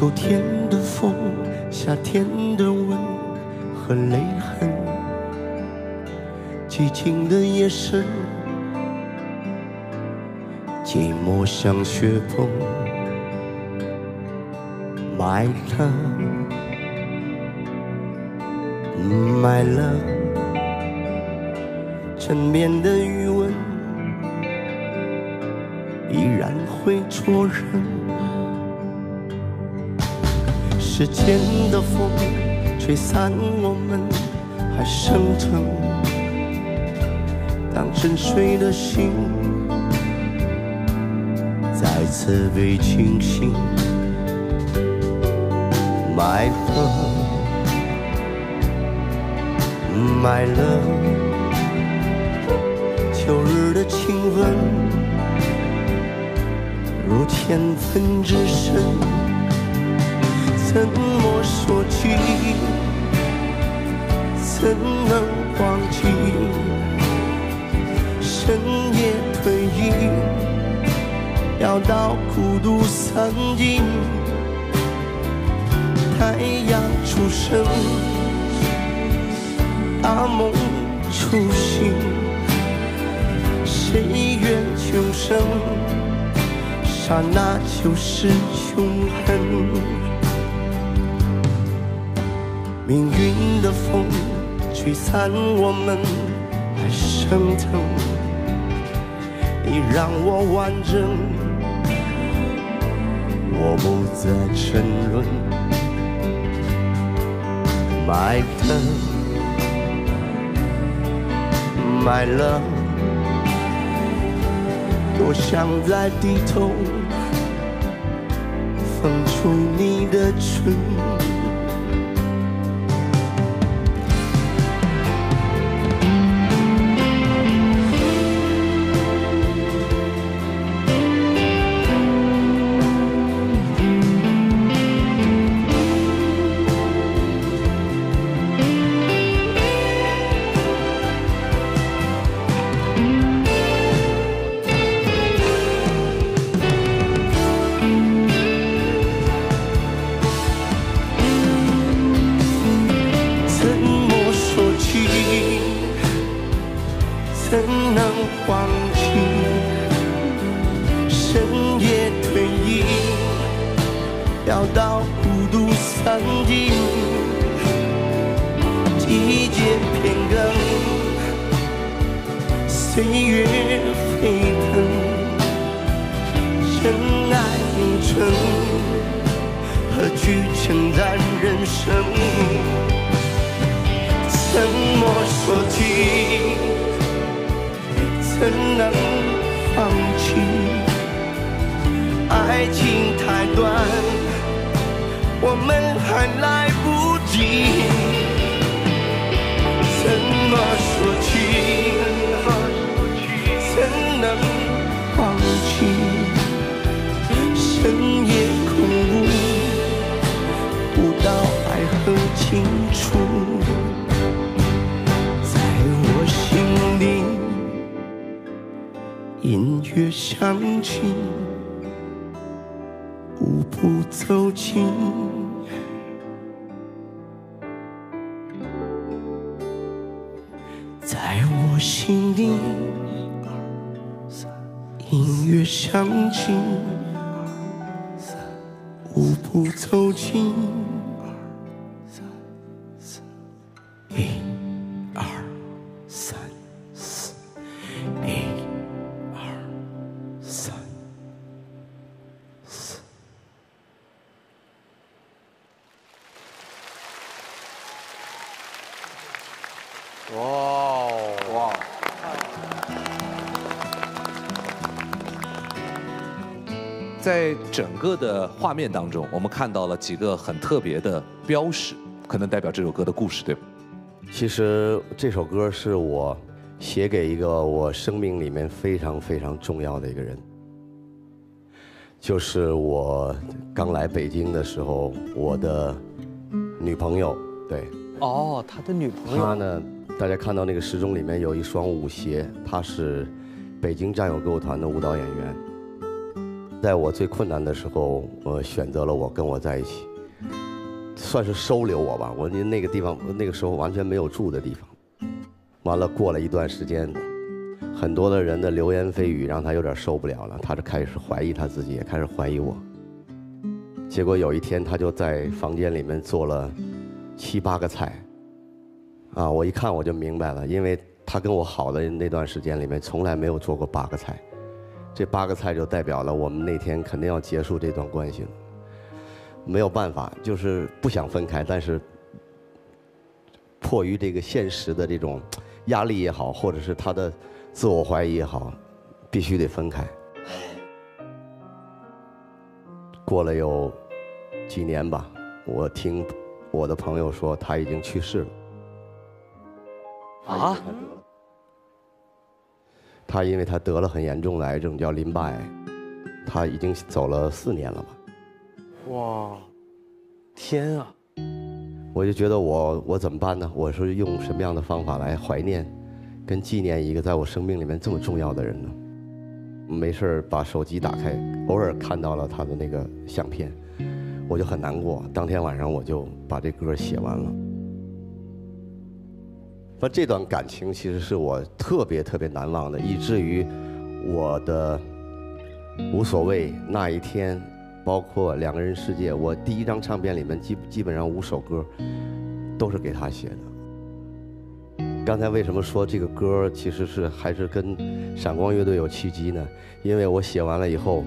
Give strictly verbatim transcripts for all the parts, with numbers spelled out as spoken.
秋天的风，夏天的吻和泪痕，寂静的夜深，寂寞像雪崩。My love, my love， 缠绵的余温依然会灼人。 时间的风吹散我们还生疼，当沉睡的心再次被清醒。My love, my love， 秋日的亲吻如千分之深。 怎么说起？怎能忘记？深夜退意，要到孤独散尽。太阳初升，大梦初醒。谁愿穷生？刹那就是穷恨。 命运的风吹散我们还生疼，你让我完整，我不再沉沦。My love, my love， 多想再低头，放出你的唇。 怎能忘记？深夜退意，要到孤独散尽。季节变更，岁月沸腾，真爱凝成，何惧承担人生？怎么说起？ 怎能放弃？爱情太短，我们还来不及。怎么说起？怎能放弃？深夜空无，不到爱恨尽处，在我心里。 音乐响起，步步走近，在我心里。音乐响起，步步走近，一、二、三、四，一。 哇哇！在整个的画面当中，我们看到了几个很特别的标识，可能代表这首歌的故事，对吧？其实这首歌是我写给一个我生命里面非常非常重要的一个人，就是我刚来北京的时候，我的女朋友。对。哦，他的女朋友。他呢？ 大家看到那个时钟里面有一双舞鞋，他是北京战友歌舞团的舞蹈演员。在我最困难的时候，我选择了我跟我在一起，算是收留我吧。我那个地方那个时候完全没有住的地方，完了过了一段时间，很多的人的流言蜚语让他有点受不了了，他就开始怀疑他自己，也开始怀疑我。结果有一天，他就在房间里面做了七八个菜，啊，我一看我就明白了，因为他跟我好的那段时间里面，从来没有做过八个菜。 这八个菜就代表了我们那天肯定要结束这段关系了，没有办法，就是不想分开，但是迫于这个现实的这种压力也好，或者是他的自我怀疑也好，必须得分开。过了有几年吧，我听我的朋友说他已经去世了。啊？ 他因为他得了很严重的癌症，叫淋巴癌，他已经走了四年了吧？哇，天啊！我就觉得我我怎么办呢？我是用什么样的方法来怀念、跟纪念一个在我生命里面这么重要的人呢？没事把手机打开，偶尔看到了他的那个相片，我就很难过。当天晚上我就把这歌写完了。 那这段感情其实是我特别特别难忘的，以至于我的无所谓那一天，包括两个人世界，我第一张唱片里面基基本上五首歌都是给他写的。刚才为什么说这个歌其实是还是跟闪光乐队有契机呢？因为我写完了以后，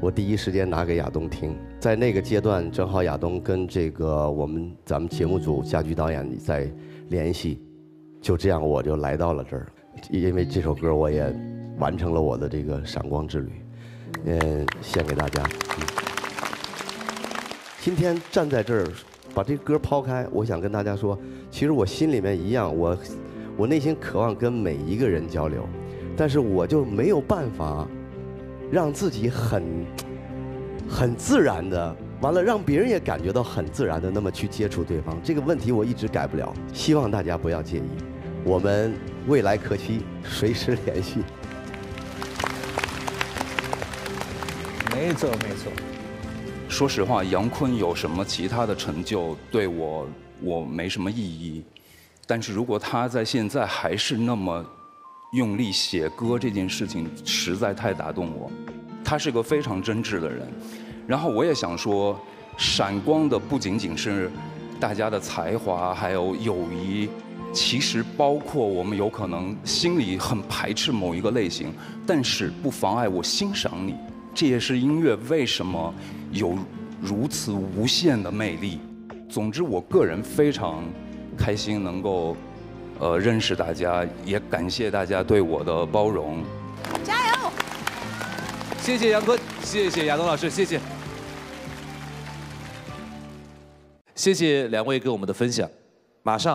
我第一时间拿给亚东听，在那个阶段正好亚东跟这个我们咱们节目组家驹导演在联系。 就这样，我就来到了这儿，因为这首歌我也完成了我的这个闪光之旅，嗯，献给大家。今天站在这儿，把这歌抛开，我想跟大家说，其实我心里面一样，我我内心渴望跟每一个人交流，但是我就没有办法让自己很很自然的。 完了，让别人也感觉到很自然的那么去接触对方，这个问题我一直改不了，希望大家不要介意。我们未来可期，随时联系。没错，没错。说实话，杨坤有什么其他的成就，对我我没什么意义。但是如果他在现在还是那么用力写歌这件事情，实在太打动我。他是个非常真挚的人。 然后我也想说，闪光的不仅仅是大家的才华，还有友谊，其实包括我们有可能心里很排斥某一个类型，但是不妨碍我欣赏你。这也是音乐为什么有如此无限的魅力。总之，我个人非常开心能够呃认识大家，也感谢大家对我的包容。加油！谢谢杨坤。 谢谢亚东老师，谢谢，谢谢两位给我们的分享，马上。